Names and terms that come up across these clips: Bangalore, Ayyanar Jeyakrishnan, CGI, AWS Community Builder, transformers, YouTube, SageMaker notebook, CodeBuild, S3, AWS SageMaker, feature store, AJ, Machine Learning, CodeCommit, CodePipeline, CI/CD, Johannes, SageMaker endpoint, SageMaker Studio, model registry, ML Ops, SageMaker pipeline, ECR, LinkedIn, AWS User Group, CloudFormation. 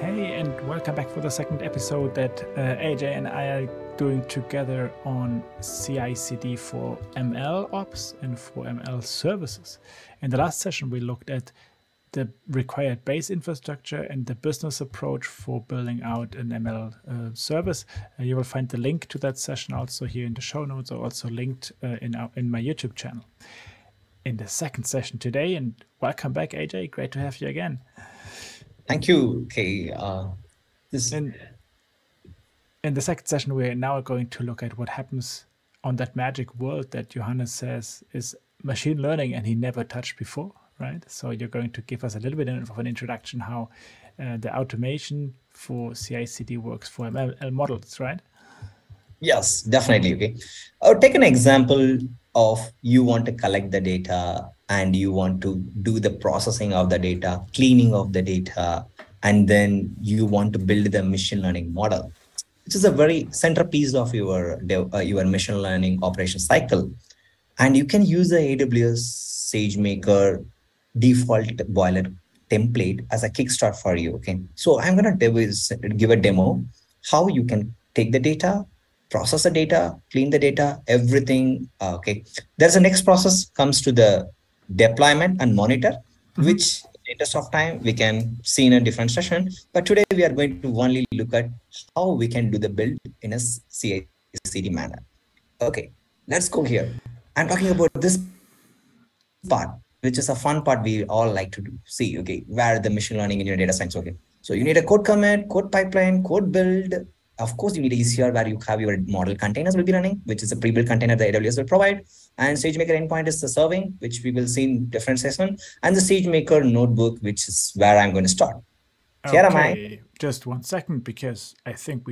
Hey, and welcome back for the second episode that AJ and I are doing together on CI/CD for ML Ops and for ML services. In the last session, we looked at the required base infrastructure and the business approach for building out an ML service. You will find the link to that session also here in the show notes, or also linked in my YouTube channel. In the second session today, and welcome back, AJ. Great to have you again. Thank you, Kay. In the second session, we are now going to look at what happens on that magic world that Johannes says is machine learning and he never touched before, right? So you're going to give us a little bit of an introduction how the automation for CI/CD works for ML models, right? Yes, definitely. Okay. I'll take an example of you want to collect the data and you want to do the processing of the data, cleaning of the data, and then you want to build the machine learning model, which is a very centerpiece of your machine learning operation cycle. And you can use the AWS SageMaker default boiler template as a kickstart for you. Okay, so I'm going to give a demo how you can take the data, process the data, clean the data, everything. Okay, there's the next process comes to the deployment and monitor, which interest of time we can see in a different session. But today we are going to only look at how we can do the build in a CI/CD manner. Okay, let's go here. I'm talking about this part, which is a fun part we all like to see. Okay, where the machine learning in your data science. Okay, so you need a code commit, code pipeline, code build. Of course, you need ECR where you have your model containers will be running, which is a pre-built container that AWS will provide. And SageMaker endpoint is the serving, which we will see in different sessions. And the SageMaker notebook, which is where I'm going to start. Okay. Here am I. Just one second, because I think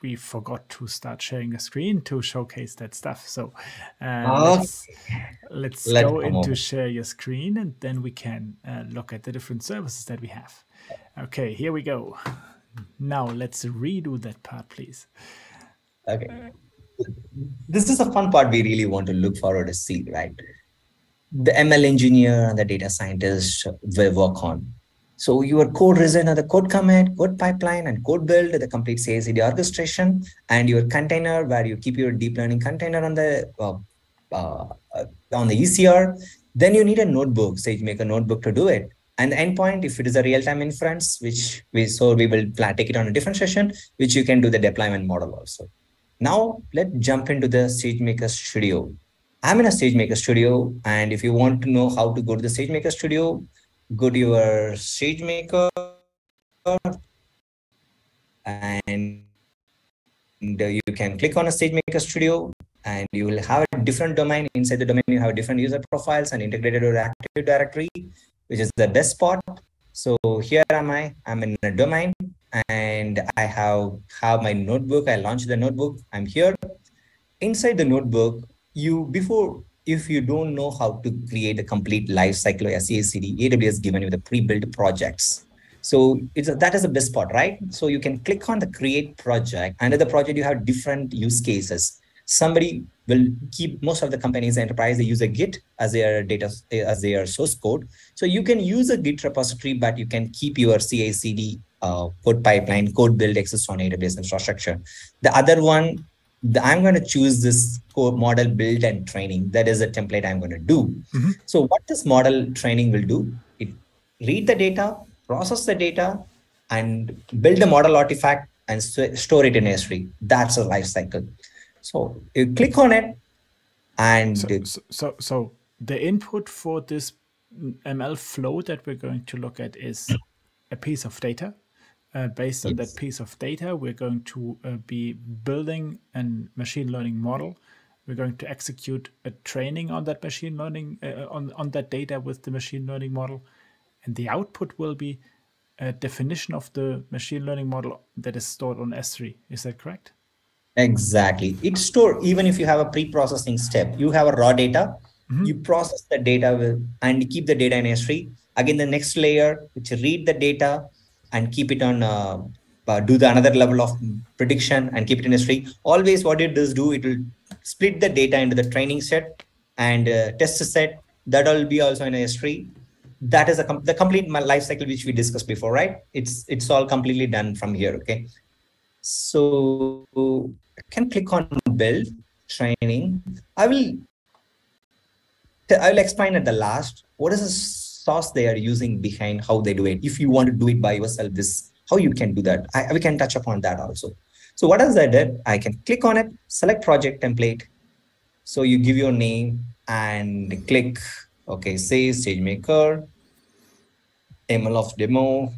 we forgot to start sharing a screen to showcase that stuff. So let's go into share your screen, and then we can look at the different services that we have. Okay, here we go. Now let's redo that part, please. Okay. This is a fun part we really want to look forward to see, right? The ML engineer and the data scientist will work on. So your code resident, the code commit, code pipeline, and code build, the complete CI/CD orchestration, and your container where you keep your deep learning container on the ECR. Then you need a notebook, SageMaker notebook to do it. And the endpoint, if it is a real-time inference, which we will take it on a different session, which you can do the deployment model also. Now let's jump into the SageMaker Studio. I'm in a SageMaker Studio, and if you want to know how to go to the SageMaker Studio, go to your SageMaker, and you can click on a SageMaker Studio, and you will have a different domain. Inside the domain, you have different user profiles and integrated with Active Directory, which is the best spot. So here am I. I'm in a domain, and I have my notebook. I launched the notebook. I'm here. Inside the notebook, if you don't know how to create a complete life cycle of CI/CD, AWS given you the pre-built projects. So that is the best spot, right? So you can click on the create project. Under the project, you have different use cases. Somebody will keep most of the companies, enterprise, they use a Git as their source code. So you can use a Git repository, but you can keep your CI/CD code pipeline, code build access on AWS infrastructure. The other one, I'm going to choose this code model build and training. That is a template I'm going to do. So what this model training will do, it read the data, process the data, and build a model artifact and store it in S3. That's a life cycle. So you click on it, and so the input for this ML flow that we're going to look at is a piece of data. Based on that piece of data, we're going to be building a machine learning model. We're going to execute a training on that machine learning on that data with the machine learning model, and the output will be a definition of the machine learning model that is stored on S3. Is that correct? Exactly. It's stored. Even if you have a pre-processing step, you have a raw data, you process the data and keep the data in S3. Again, the next layer, which read the data and keep it on, do the another level of prediction and keep it in S3. Always what it does do, it will split the data into the training set and test set. That will be also in S3. that is the complete life cycle which we discussed before, right? It's all completely done from here. Okay, so I can click on build training. I will explain at the last what is the source they are using behind how they do it. If you want to do it by yourself, this how you can do that. We can touch upon that also. So what else I did? I can click on it, select project template. So you give your name and click. Okay, say SageMaker, ML Ops demo,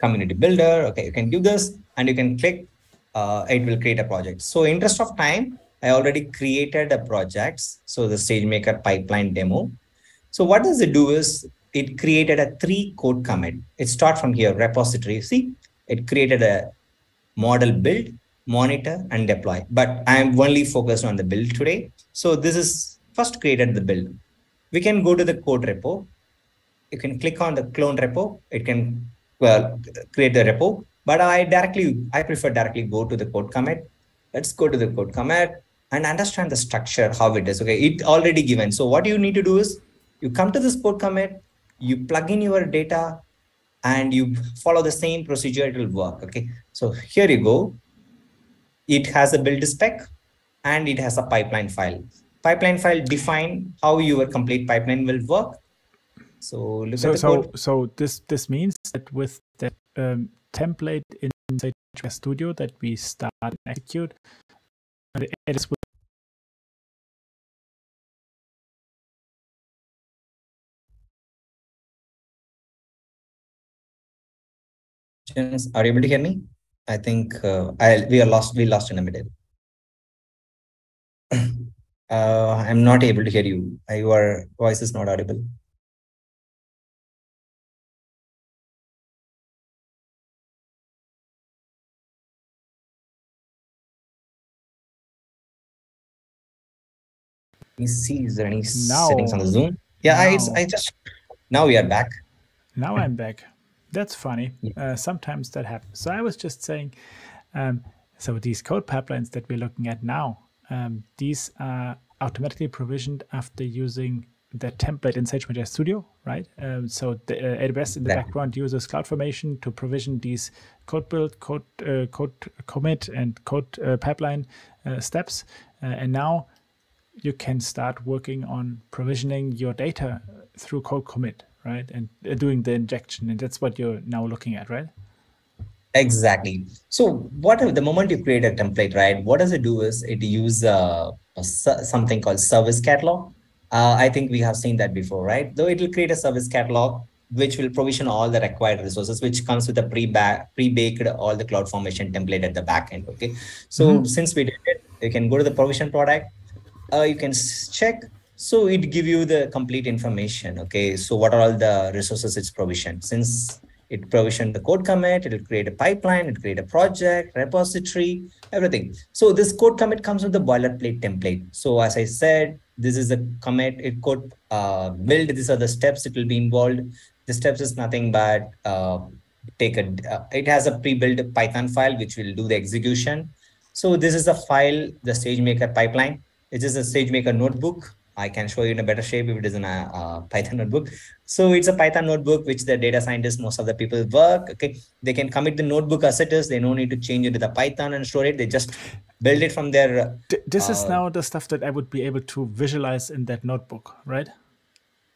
community builder. Okay, you can do this and you can click. It will create a project. So in interest of time, I already created a project. So the SageMaker pipeline demo. So what does it do is it created a 3 code commit. It starts from here, repository. See, it created a model build, monitor and deploy. But I am only focused on the build today. So this is first created the build. We can go to the code repo. You can click on the clone repo. It can create the repo. But I prefer directly go to the code commit. Let's go to the code commit and understand the structure, how it is. Okay, it already given. So what you need to do is you come to this code commit, you plug in your data and you follow the same procedure. It will work. Okay, so here you go. It has a build spec and it has a pipeline file. Pipeline file define how your complete pipeline will work. So look at the code. So this means that with that template in SageMaker Studio that we start and execute, and it is with are you able to hear me? I think we are lost in the middle. I'm not able to hear you. Your voice is not audible. Let me see, is there any settings on the Zoom? Yeah, now we are back. Now I'm back. That's funny. Sometimes that happens. So I was just saying, so these code pipelines that we're looking at now, these are automatically provisioned after using the template in SageMaker Studio, right? So the AWS in the background uses CloudFormation to provision these code build, code commit, and code pipeline steps. And now you can start working on provisioning your data through code commit. Right, and doing the injection, and that's what you're now looking at, right? Exactly. So what if the moment you create a template, right, what does it do is it use something called service catalog. I think we have seen that before, right? Though it will create a service catalog which will provision all the required resources, which comes with a pre-baked all the CloudFormation template at the back end. Okay, so since we did it, you can go to the provision product, you can check. So it give you the complete information. Okay, so what are all the resources it's provisioned? Since it provisioned the code commit, it will create a pipeline, it create a project, repository, everything. So this code commit comes with the boilerplate template. So as I said, this is a commit. It could build. These are the steps it will be involved. The steps is nothing but it has a pre-built Python file which will do the execution. So this is a file, the SageMaker pipeline. It is a SageMaker notebook. I can show you in a better shape if it is in a Python notebook. So it's a Python notebook, which the data scientists, most of the people work. Okay, they can commit the notebook as it is. They don't need to change it to the Python and store it. They just build it from their. This is now the stuff that I would be able to visualize in that notebook, right?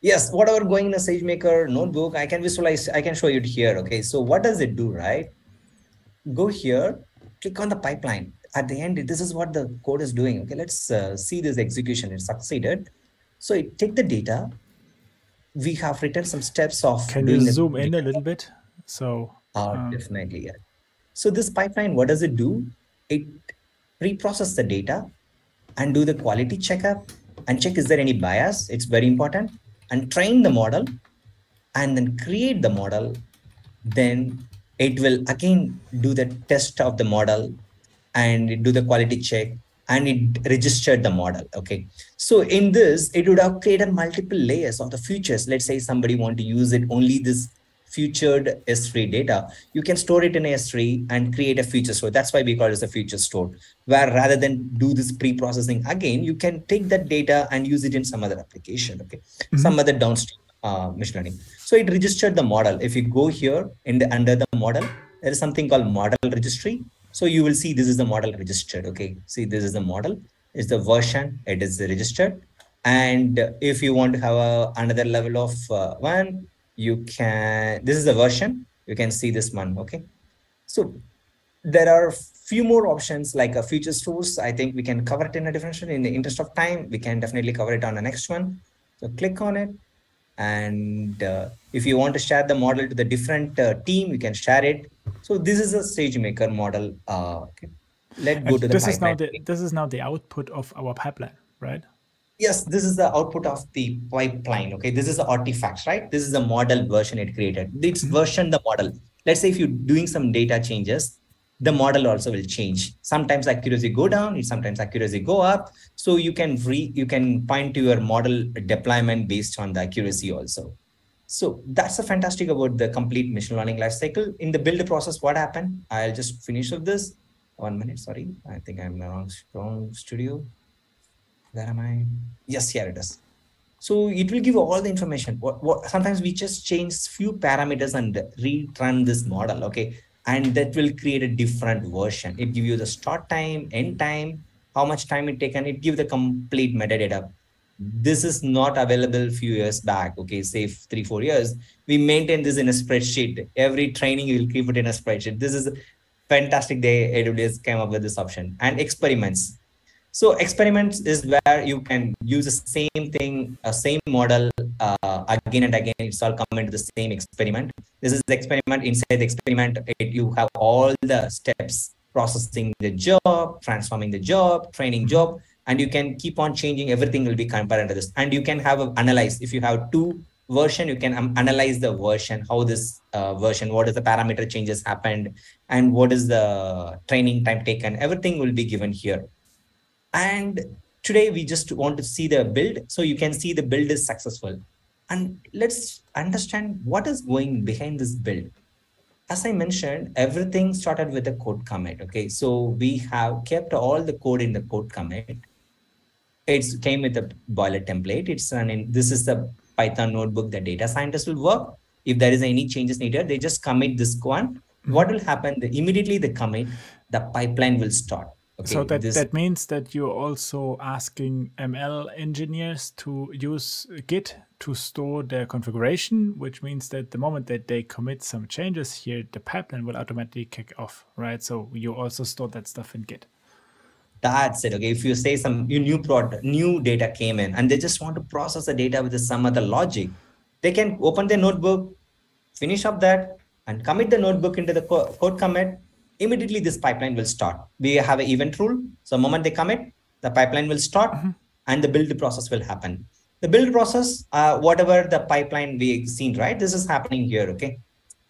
Yes, whatever going in a SageMaker notebook, I can visualize. I can show you it here. Okay, so what does it do, right? Go here, click on the pipeline. At the end, this is what the code is doing. Okay, let's see this execution. It succeeded. So it take the data. We have written some steps of. Can you zoom in a little bit? So. Definitely, yeah. So this pipeline, what does it do? It reprocess the data and do the quality checkup and check is there any bias. It's very important. And train the model and then create the model. Then it will again do the test of the model and it do the quality check and it registered the model. Okay, so in this, it would have created multiple layers of the features. Let's say somebody want to use it only this featured S3 data, you can store it in S3 and create a feature store. That's why we call it a feature store, where rather than do this pre-processing again, you can take that data and use it in some other application, okay, some other downstream machine learning. So it registered the model. If you go here in the under the model, there is something called model registry. So you will see this is the model registered. Okay, see this is the model. It's the version. It is registered. And if you want to have another level of one, you can, this is the version, you can see this one, okay? So there are few more options like a feature stores. I think we can cover it in a different, in the interest of time, we can definitely cover it on the next one. So click on it. And if you want to share the model to the different team, you can share it. So this is a SageMaker model. Okay. Let's go to the pipeline. This is now the output of our pipeline, right? Yes, this is the output of the pipeline. Okay, this is the artifact, right? This is the model version it created. It's version the model. Let's say if you're doing some data changes, the model also will change. Sometimes accuracy go down, sometimes accuracy go up. So you can point to your model deployment based on the accuracy also. So that's a fantastic about the complete machine learning lifecycle. In the build process, what happened? I'll just finish with this. 1 minute, sorry. I think I'm in the wrong studio. Where am I? Yes, here it is. So it will give all the information. Sometimes we just change few parameters and rerun this model, okay? And that will create a different version. It gives you the start time, end time, how much time it takes, and it gives the complete metadata. This is not available a few years back, okay? Say 3-4 years. We maintain this in a spreadsheet. Every training will keep it in a spreadsheet. This is fantastic. They AWS came up with this option. And experiments. So experiments is where you can use the same thing, same model again and again. It's all coming to the same experiment. This is the experiment. Inside the experiment, you have all the steps, processing the job, transforming the job, training job, and you can keep on changing. Everything will be compared to this. And you can have an analyze. If you have two version, you can analyze the version, how this version, what is the parameter changes happened, and what is the training time taken. Everything will be given here. And today we just want to see the build. So you can see the build is successful. And let's understand what is going behind this build. As I mentioned, everything started with a code commit. Okay, so we have kept all the code in the code commit. It came with a boiler template. It's running. This is the Python notebook that data scientists will work. If there is any changes needed, they just commit this one. What will happen? Immediately the commit, the pipeline will start. Okay, so that means that you're also asking ML engineers to use Git to store their configuration, which means that the moment that they commit some changes here, the pipeline will automatically kick off, right? So you also store that stuff in Git. That's it. Okay, if you say some new data came in and they just want to process the data with some other logic, they can open their notebook, finish up that, and commit the notebook into the code commit. Immediately this pipeline will start. We have an event rule. So the moment they commit, the pipeline will start and the build process will happen. The build process, whatever the pipeline we've seen, right? This is happening here, okay?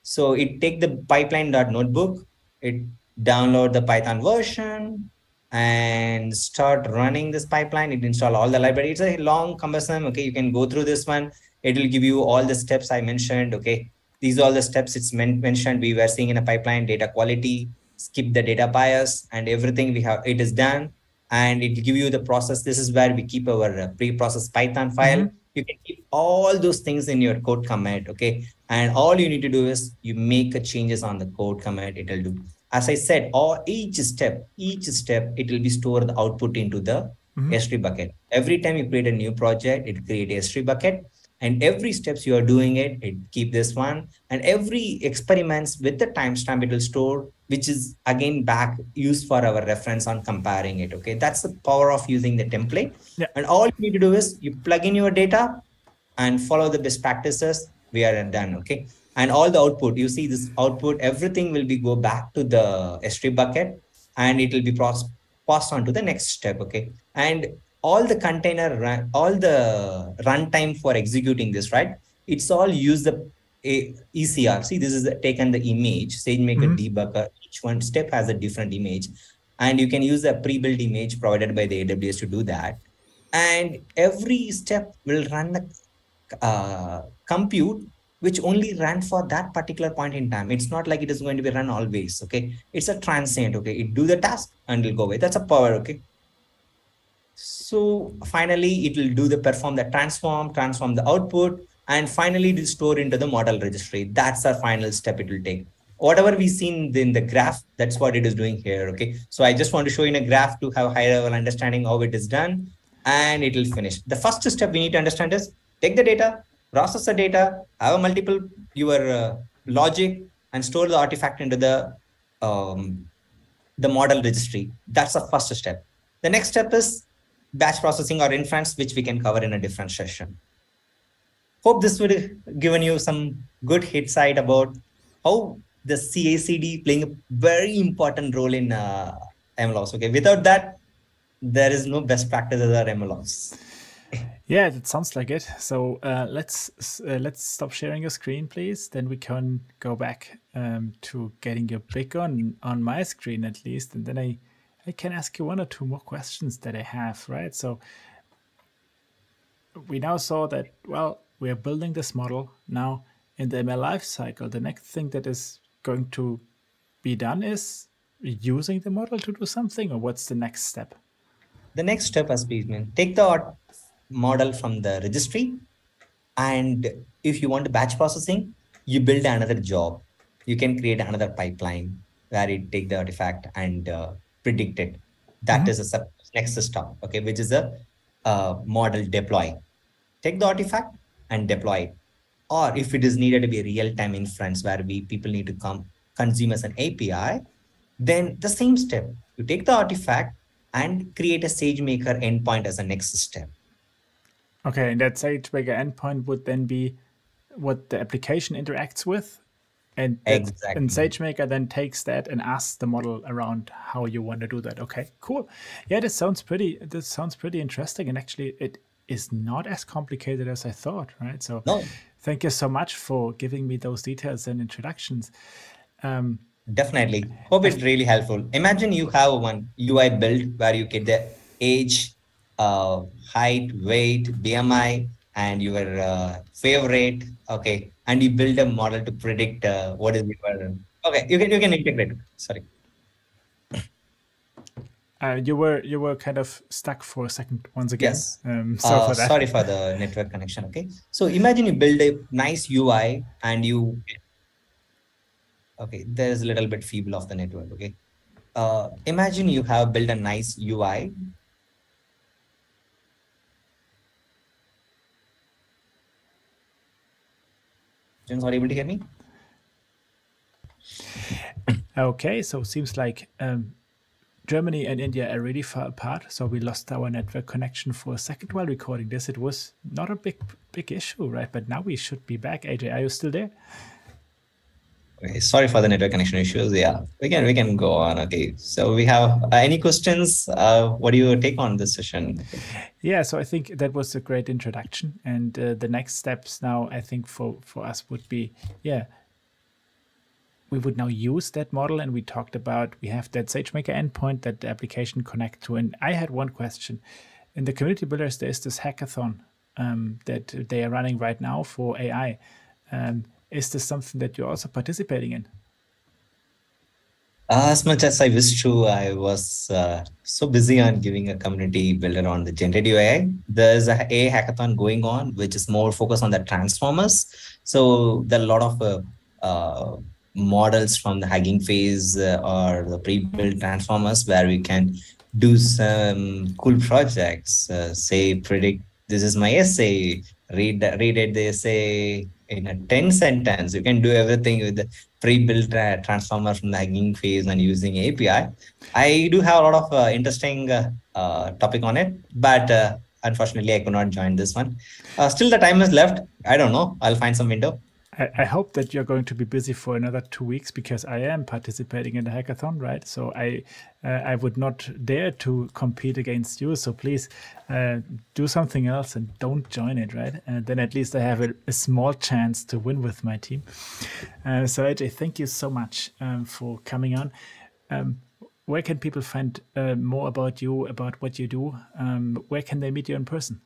So it take the pipeline.notebook, it download the Python version and start running this pipeline. It install all the library. It's a long cumbersome, okay? You can go through this one. It will give you all the steps I mentioned, okay? These are all the steps it's mentioned. We were seeing in a pipeline, data quality, skip the data bias, and everything we have, it is done. And it will give you the process. This is where we keep our pre-process Python file. You can keep all those things in your code commit, okay? And all you need to do is you make changes on the code commit, it will do. As I said, each step, it will be stored the output into the S3 bucket. Every time you create a new project, it create a S3 bucket. And every steps you are doing it, it keep this one. And every experiments with the timestamp it will store, which is again used for our reference on comparing it. Okay, that's the power of using the template. Yeah. And all you need to do is you plug in your data and follow the best practices. We are done. Okay, and all the output you see this output, everything will be go back to the S3 bucket, and it will be passed on to the next step. Okay, and all the runtime for executing this, right? It's all use the ECR. See, this is taken the image, SageMaker debugger. Each one step has a different image. And you can use a pre-built image provided by the AWS to do that. And every step will run the compute which only ran for that particular point in time. It's not like it is going to be run always. Okay. It's a transient. Okay. It do the task and it'll go away. That's a power. Okay. So finally it will do the perform the transform the output, and finally it will store into the model registry. That's our final step it will take. Whatever we seen in the graph, that's what it is doing here. Okay. So I just want to show in a graph to have high level understanding how it is done, and it will finish. The first step we need to understand is take the data, process the data, have a multiple your logic, and store the artifact into the model registry. That's the first step. The next step is batch processing or inference, which we can cover in a different session. Hope this would have given you some good insight about how the CI/CD playing a very important role in ML Ops. Okay, without that, there is no best practices or ML Ops. Yeah, it sounds like it. So let's stop sharing your screen, please. Then we can go back to getting your pick on my screen at least, and then I can ask you one or two more questions that I have, right? So we now saw that, well, we are building this model. Now in the ML lifecycle, the next thing that is going to be done is using the model to do something, or what's the next step? The next step has been take the model from the registry, and if you want batch processing, you build another job. You can create another pipeline where it take the artifact and predict it. That is the next step, okay, which is a model deploy. Take the artifact and deploy it. Or if it is needed to be a real-time inference where people need to come consume as an API, then the same step. You take the artifact and create a SageMaker endpoint as a next step. Okay, and that SageMaker endpoint would then be what the application interacts with, and exactly. And SageMaker then takes that and asks the model around how you want to do that. Okay, cool. Yeah, this sounds pretty. This sounds pretty interesting, and actually, it is not as complicated as I thought. Right. So, no. Thank you so much for giving me those details and introductions. Definitely. Hope it's really helpful. Imagine you have one UI build where you get the age, height, weight, BMI, and your favorite. Okay, and you build a model to predict what is your. Okay, you can integrate. Sorry. You were kind of stuck for a second once again. Yes. For that. Sorry for the network connection. Okay. So imagine you build a nice UI and you. Okay, there is a little bit feeble of the network. Okay, imagine you have built a nice UI. Students are able to hear me? Okay, so it seems like Germany and India are really far apart, so we lost our network connection for a second while recording this. It was not a big issue, right? But now we should be back. AJ, are you still there? Okay, sorry for the network connection issues. Yeah, we can go on. Okay, so we have any questions? What do you take on this session? Yeah, so I think that was a great introduction, and the next steps now I think for us would be, yeah, we would now use that model, and we talked about we have that SageMaker endpoint that the application connect to. And I had one question. In the community builders, there is this hackathon that they are running right now for AI. Is this something that you're also participating in? As much as I wish to, I was so busy on giving a community builder on the generative AI. There's a hackathon going on, which is more focused on the transformers. So there are a lot of models from the hugging face or the pre-built transformers where we can do some cool projects. Say, predict, this is my essay, read it, the essay, in a 10 sentences, you can do everything with the pre-built transformer from the hugging face and using API. I do have a lot of interesting topic on it, but unfortunately I could not join this one. Still the time is left. I don't know. I'll find some window. I hope that you're going to be busy for another 2 weeks, because I am participating in the hackathon, right? So I would not dare to compete against you. So please do something else and don't join it, right? And then at least I have a small chance to win with my team. So AJ, thank you so much for coming on. Where can people find more about you, about what you do? Where can they meet you in person?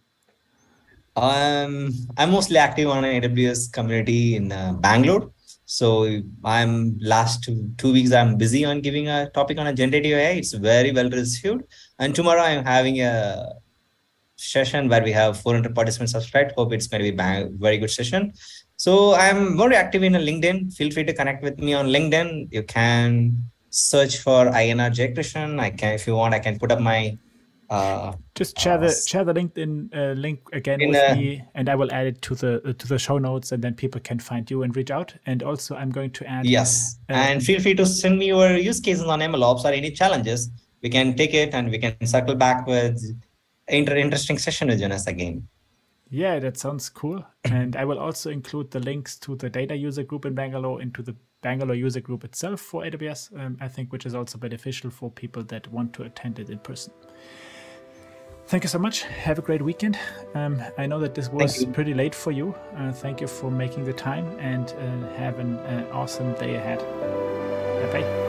I'm mostly active on an AWS community in Bangalore. So I'm last 2 weeks, I'm busy on giving a topic on a generative AI. It's very well received. And tomorrow I'm having a session where we have 400 participants subscribed. Hope it's going to be a very good session. So I'm very active in LinkedIn. Feel free to connect with me on LinkedIn. You can search for Ayyanar Jeyakrishnan. I can, if you want, I can put up my just share the LinkedIn link again with me, and I will add it to the show notes, and then people can find you and reach out. And also, I'm going to add yes. And feel free to send me your use cases on ML Ops or any challenges. We can take it and we can circle back with interesting session with Johannes again. Yeah, that sounds cool. And I will also include the links to the data user group in Bangalore and to the Bangalore user group itself for AWS, I think, which is also beneficial for people that want to attend it in person. Thank you so much. Have a great weekend. I know that this was pretty late for you. Thank you for making the time, and have an awesome day ahead. Bye-bye.